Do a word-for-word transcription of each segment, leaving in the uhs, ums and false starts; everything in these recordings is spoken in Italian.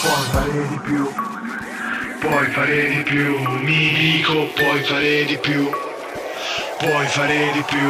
puoi fare di più, puoi fare di più, mi dico puoi fare di più, puoi fare di più.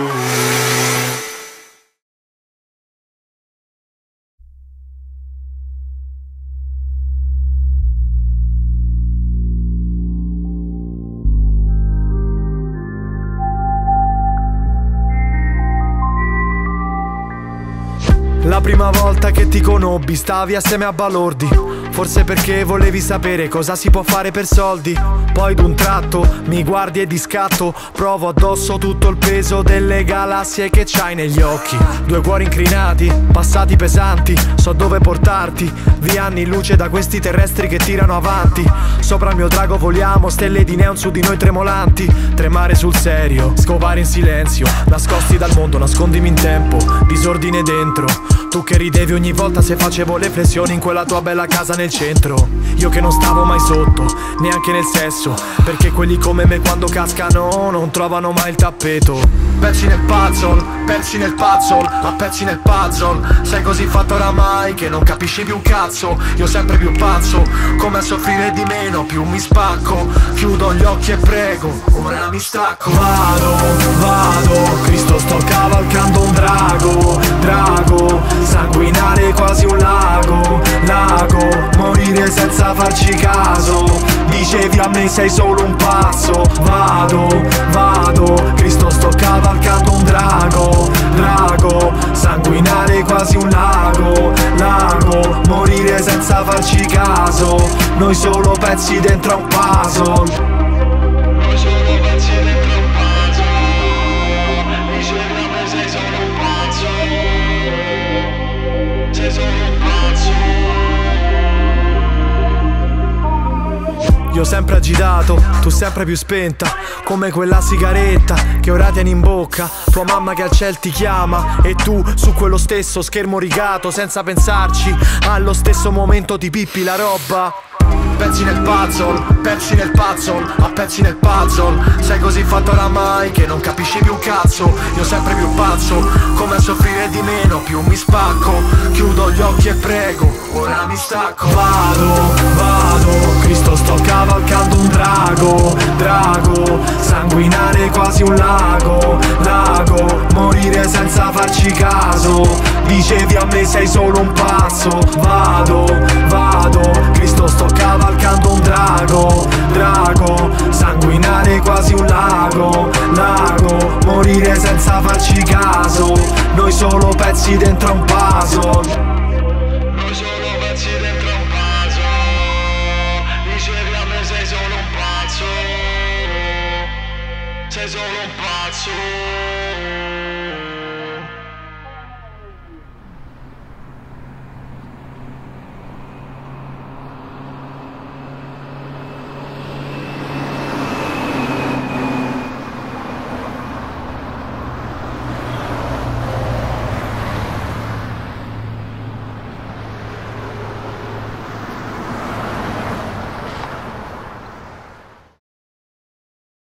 La prima volta che ti conobbi stavi assieme a balordi, forse perché volevi sapere cosa si può fare per soldi. Poi d'un tratto mi guardi e di scatto provo addosso tutto il peso delle galassie che c'hai negli occhi. Due cuori incrinati, passati pesanti, so dove portarti, via anni luce da questi terrestri che tirano avanti. Sopra il mio drago voliamo, stelle di neon su di noi tremolanti. Tremare sul serio, scovare in silenzio, nascosti dal mondo, nascondimi in tempo, disordine dentro. Tu che ridevi ogni volta se facevo le flessioni in quella tua bella casa nel centro. Io che non stavo mai sotto, neanche nel sesso, perché quelli come me quando cascano non trovano mai il tappeto. Persi nel puzzle, persi nel puzzle, ma persi nel puzzle. Sei così fatto oramai che non capisci più un cazzo. Io sempre più pazzo, come a soffrire di meno, più mi spacco. Chiudo gli occhi e prego, ora mi stacco. Vado, vado, Cristo sto cavalcando un drago, drago. Sanguinare quasi un lago, lago. Morire senza farci caso, dicevi a me sei solo un pazzo. Vado, vado, Cristo sto cavalcando un drago, drago. Sanguinare quasi un lago, lago. Morire senza farci caso, noi solo pezzi dentro a un puzzle. Io sempre agitato, tu sempre più spenta, come quella sigaretta che ora tieni in bocca. Tua mamma che al ciel ti chiama e tu su quello stesso schermo rigato, senza pensarci, allo stesso momento ti pippi la roba. Persi nel puzzle, persi nel puzzle, a pezzi nel puzzle. Sei così fatto oramai che non capisci più un cazzo. Io sempre più pazzo, come a soffrire di meno, più mi spacco. Chiudo gli occhi e prego, ora mi stacco. Vado, vado, Cristo sto cavalcando un drago, drago. Sanguinare quasi un lago, lago. Morire senza farci caso, dicevi a me sei solo un pazzo. Vado, vado, Cristo sto cavalcando un drago, drago. Sanguinare quasi un lago, lago. Morire senza farci caso, noi solo pezzi dentro a un puzzle. Noi solo pezzi dentro a un puzzle. Dicevi a me sei solo un pazzo. Sei solo un pazzo.